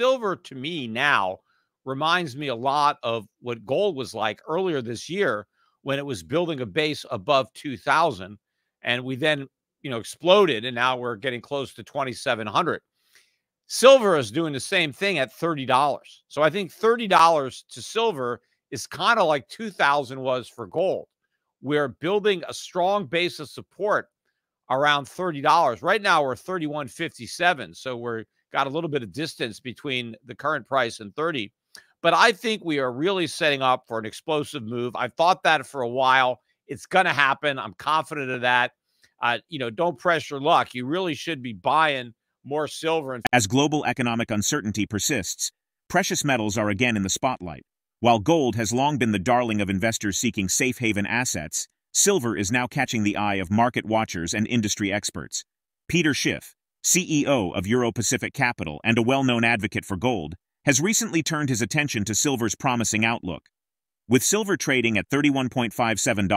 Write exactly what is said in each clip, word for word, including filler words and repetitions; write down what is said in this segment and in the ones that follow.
silver to me now reminds me a lot of what gold was like earlier this year when it was building a base above two thousand. And we then, you know, exploded, and now we're getting close to twenty-seven hundred. Silver is doing the same thing at thirty dollars. So I think thirty dollars to silver is kind of like two thousand was for gold. We're building a strong base of support around thirty dollars. Right now we're thirty-one fifty-seven. So we're got a little bit of distance between the current price and thirty. But I think we are really setting up for an explosive move. I've thought that for a while. It's going to happen. I'm confident of that. Uh, you know, don't press your luck. You really should be buying more silver. And as global economic uncertainty persists, precious metals are again in the spotlight. While gold has long been the darling of investors seeking safe haven assets, silver is now catching the eye of market watchers and industry experts. Peter Schiff, C E O of Euro Pacific Capital and a well-known advocate for gold, has recently turned his attention to silver's promising outlook. With silver trading at thirty-one fifty-seven,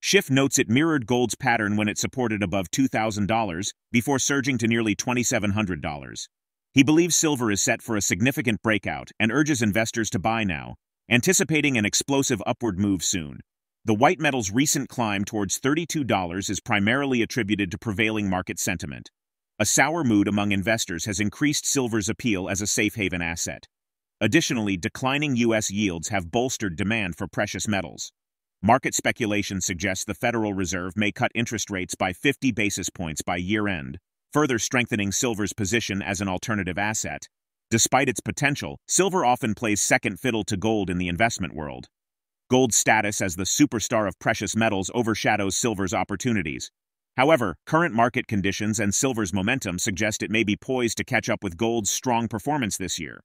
Schiff notes it mirrored gold's pattern when it supported above two thousand dollars before surging to nearly twenty-seven hundred dollars. He believes silver is set for a significant breakout and urges investors to buy now, anticipating an explosive upward move soon. The white metal's recent climb towards thirty-two dollars is primarily attributed to prevailing market sentiment. A sour mood among investors has increased silver's appeal as a safe haven asset. Additionally, declining U S yields have bolstered demand for precious metals. Market speculation suggests the Federal Reserve may cut interest rates by fifty basis points by year-end, further strengthening silver's position as an alternative asset. Despite its potential, silver often plays second fiddle to gold in the investment world. Gold's status as the superstar of precious metals overshadows silver's opportunities. However, current market conditions and silver's momentum suggest it may be poised to catch up with gold's strong performance this year.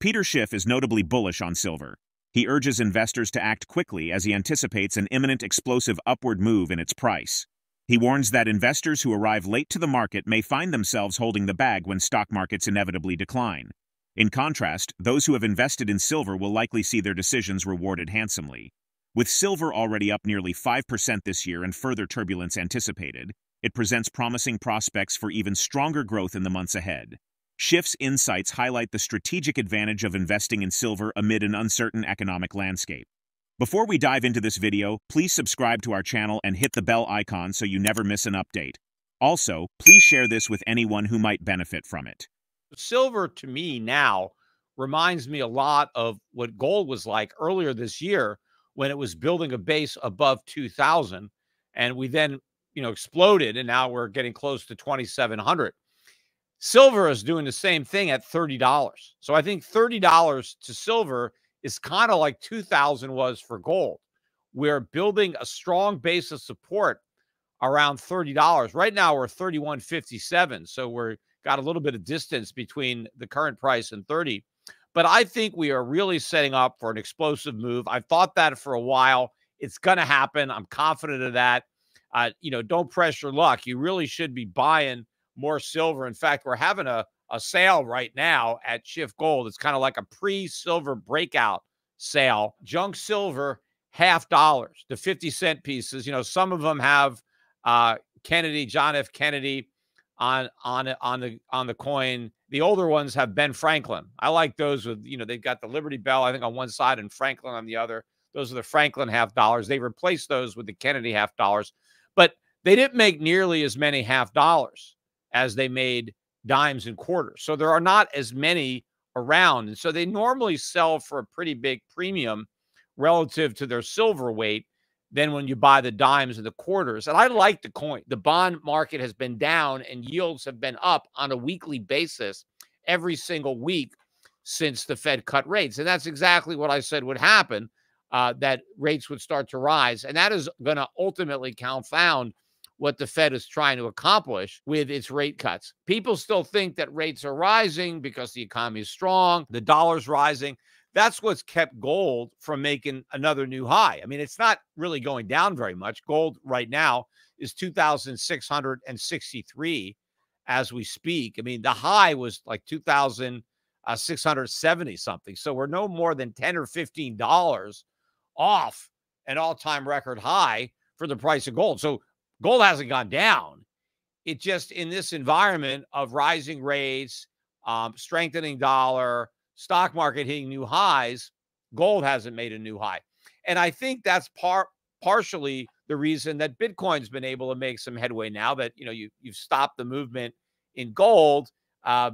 Peter Schiff is notably bullish on silver. He urges investors to act quickly as he anticipates an imminent explosive upward move in its price. He warns that investors who arrive late to the market may find themselves holding the bag when stock markets inevitably decline. In contrast, those who have invested in silver will likely see their decisions rewarded handsomely. With silver already up nearly five percent this year and further turbulence anticipated, it presents promising prospects for even stronger growth in the months ahead. Schiff's insights highlight the strategic advantage of investing in silver amid an uncertain economic landscape. Before we dive into this video, please subscribe to our channel and hit the bell icon so you never miss an update. Also, please share this with anyone who might benefit from it. Silver, to me now, reminds me a lot of what gold was like earlier this year when it was building a base above two thousand. And we then, you know, exploded, and now we're getting close to twenty-seven hundred. Silver is doing the same thing at thirty dollars. So I think thirty dollars to silver is kind of like two thousand was for gold. We're building a strong base of support around thirty dollars. Right now we're thirty-one fifty-seven. So we're got a little bit of distance between the current price and thirty. But I think we are really setting up for an explosive move. I've thought that for a while. It's going to happen. I'm confident of that. Uh, you know, don't press your luck. You really should be buying more silver. In fact, we're having a, a sale right now at Schiff Gold. It's kind of like a pre-silver breakout sale. Junk silver, half dollars, the fifty cent pieces. You know, some of them have uh, Kennedy, John F. Kennedy on on on the on the coin. The older ones have Ben Franklin. I like those with, you know, they've got the Liberty Bell, I think, on one side and Franklin on the other. Those are the Franklin half dollars. They replaced those with the Kennedy half dollars, but they didn't make nearly as many half dollars as they made dimes and quarters. So there are not as many around. And so they normally sell for a pretty big premium relative to their silver weight than when you buy the dimes and the quarters. And I like the coin. The bond market has been down and yields have been up on a weekly basis every single week since the Fed cut rates. And that's exactly what I said would happen, uh, that rates would start to rise. And that is going to ultimately confound what the Fed is trying to accomplish with its rate cuts. People still think that rates are rising because the economy is strong, the dollar's rising. That's what's kept gold from making another new high. I mean, it's not really going down very much. Gold right now is two thousand six hundred sixty-three as we speak. I mean, the high was like two thousand six hundred seventy something. So we're no more than ten or fifteen dollars off an all-time record high for the price of gold. So gold hasn't gone down. It just, in this environment of rising rates, um, strengthening dollar, stock market hitting new highs, gold hasn't made a new high. And I think that's par partially the reason that Bitcoin's been able to make some headway now that, you know, you, you've stopped the movement in gold. Uh,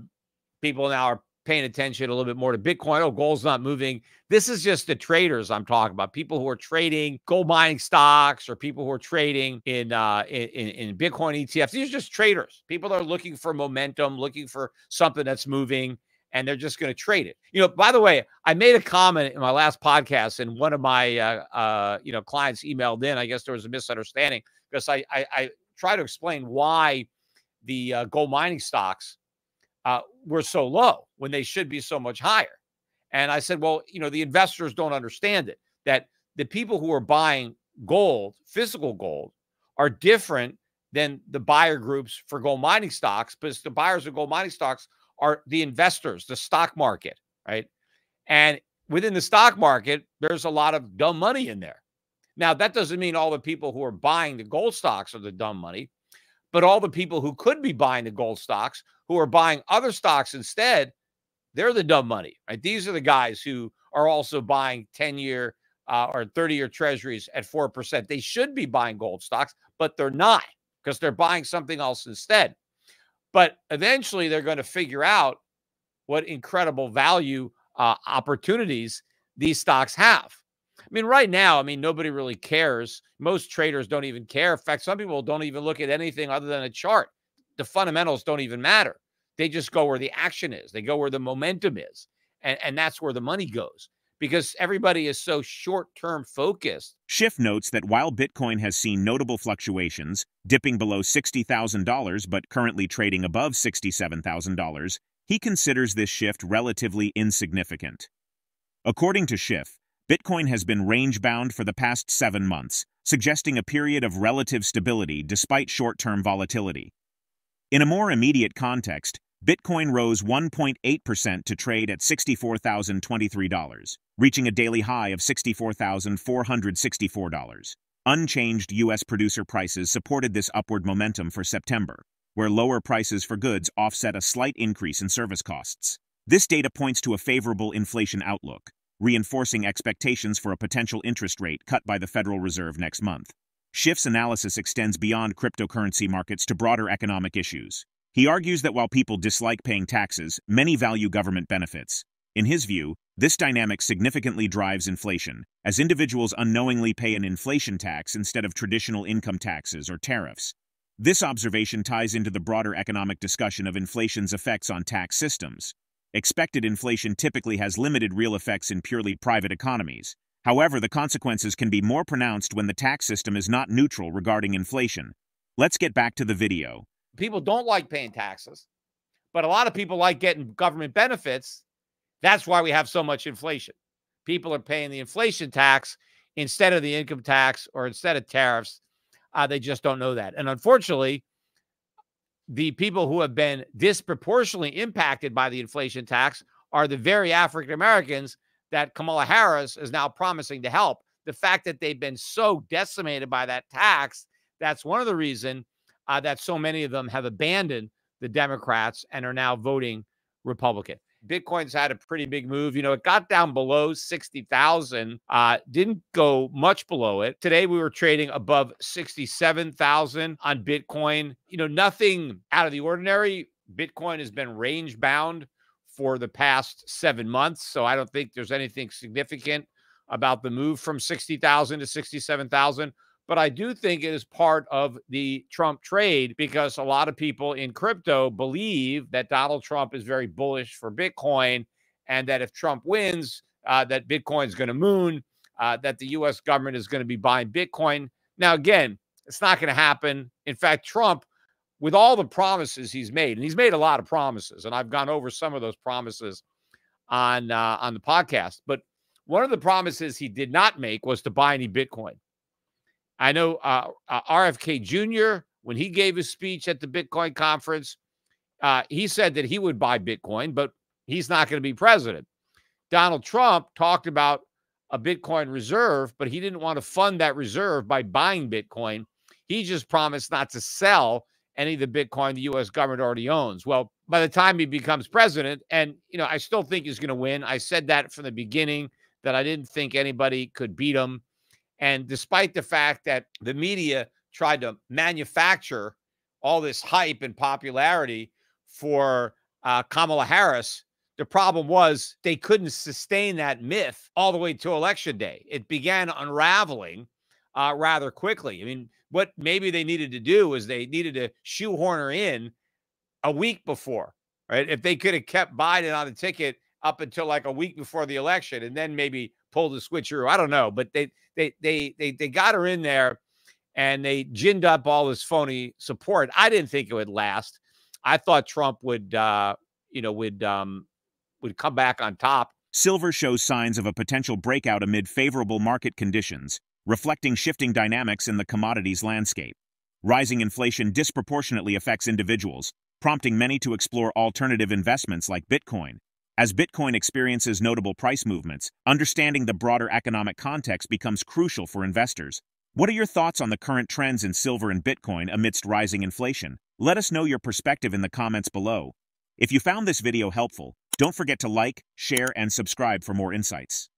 people now are paying attention a little bit more to Bitcoin. Oh, gold's not moving. This is just the traders I'm talking about. People who are trading gold mining stocks or people who are trading in, uh, in, in Bitcoin E T Fs. These are just traders. People are looking for momentum, looking for something that's moving, and they're just going to trade it. You know, by the way, I made a comment in my last podcast, and one of my, uh, uh, you know, clients emailed in. I guess there was a misunderstanding because I, I, I try to explain why the uh, gold mining stocks uh, were so low when they should be so much higher. And I said, well, you know, the investors don't understand it, that the people who are buying gold, physical gold, are different than the buyer groups for gold mining stocks, because the buyers of gold mining stocks are the investors, the stock market, right? And within the stock market, there's a lot of dumb money in there. Now, that doesn't mean all the people who are buying the gold stocks are the dumb money, but all the people who could be buying the gold stocks, who are buying other stocks instead, they're the dumb money, right? These are the guys who are also buying ten-year uh, or thirty-year treasuries at four percent. They should be buying gold stocks, but they're not, because they're buying something else instead. But eventually, they're going to figure out what incredible value uh, opportunities these stocks have. I mean, right now, I mean, nobody really cares. Most traders don't even care. In fact, some people don't even look at anything other than a chart. The fundamentals don't even matter. They just go where the action is. They go where the momentum is. And, and that's where the money goes, because everybody is so short-term focused. Schiff notes that while Bitcoin has seen notable fluctuations, dipping below sixty thousand dollars but currently trading above sixty-seven thousand dollars, he considers this shift relatively insignificant. According to Schiff, Bitcoin has been range-bound for the past seven months, suggesting a period of relative stability despite short-term volatility. In a more immediate context, Bitcoin rose one point eight percent to trade at sixty-four thousand twenty-three dollars, reaching a daily high of sixty-four thousand four hundred sixty-four dollars. Unchanged U S producer prices supported this upward momentum for September, where lower prices for goods offset a slight increase in service costs. This data points to a favorable inflation outlook, reinforcing expectations for a potential interest rate cut by the Federal Reserve next month. Schiff's analysis extends beyond cryptocurrency markets to broader economic issues. He argues that while people dislike paying taxes, many value government benefits. In his view, this dynamic significantly drives inflation, as individuals unknowingly pay an inflation tax instead of traditional income taxes or tariffs. This observation ties into the broader economic discussion of inflation's effects on tax systems. Expected inflation typically has limited real effects in purely private economies. However, the consequences can be more pronounced when the tax system is not neutral regarding inflation. Let's get back to the video. People don't like paying taxes, but a lot of people like getting government benefits. That's why we have so much inflation. People are paying the inflation tax instead of the income tax or instead of tariffs. Uh, they just don't know that. And unfortunately, the people who have been disproportionately impacted by the inflation tax are the very African Americans that Kamala Harris is now promising to help. The fact that they've been so decimated by that tax, that's one of the reasons Uh, that so many of them have abandoned the Democrats and are now voting Republican. Bitcoin's had a pretty big move. You know, it got down below sixty thousand, uh, didn't go much below it. Today, we were trading above sixty-seven thousand on Bitcoin. You know, nothing out of the ordinary. Bitcoin has been range bound for the past seven months. So I don't think there's anything significant about the move from sixty thousand to sixty-seven thousand. But I do think it is part of the Trump trade, because a lot of people in crypto believe that Donald Trump is very bullish for Bitcoin, and that if Trump wins, uh, that Bitcoin's going to moon, uh, that the U S government is going to be buying Bitcoin. Now, again, it's not going to happen. In fact, Trump, with all the promises he's made, and he's made a lot of promises, and I've gone over some of those promises on, uh, on the podcast, but one of the promises he did not make was to buy any Bitcoin. I know uh, uh, R F K Junior, when he gave his speech at the Bitcoin conference, uh, he said that he would buy Bitcoin, but he's not going to be president. Donald Trump talked about a Bitcoin reserve, but he didn't want to fund that reserve by buying Bitcoin. He just promised not to sell any of the Bitcoin the U S government already owns. Well, by the time he becomes president, and, you know, I still think he's going to win. I said that from the beginning, that I didn't think anybody could beat him. And despite the fact that the media tried to manufacture all this hype and popularity for uh, Kamala Harris, the problem was they couldn't sustain that myth all the way to election day. It began unraveling uh, rather quickly. I mean, what maybe they needed to do is they needed to shoehorn her in a week before, right? If they could have kept Biden on the ticket up until like a week before the election and then maybe pulled the switcheroo, I don't know. But they they they they they got her in there and they ginned up all this phony support. I didn't think it would last. I thought Trump would, uh, you know, would um, would come back on top. Silver shows signs of a potential breakout amid favorable market conditions, reflecting shifting dynamics in the commodities landscape. Rising inflation disproportionately affects individuals, prompting many to explore alternative investments like Bitcoin. As Bitcoin experiences notable price movements, understanding the broader economic context becomes crucial for investors. What are your thoughts on the current trends in silver and Bitcoin amidst rising inflation? Let us know your perspective in the comments below. If you found this video helpful, don't forget to like, share, and subscribe for more insights.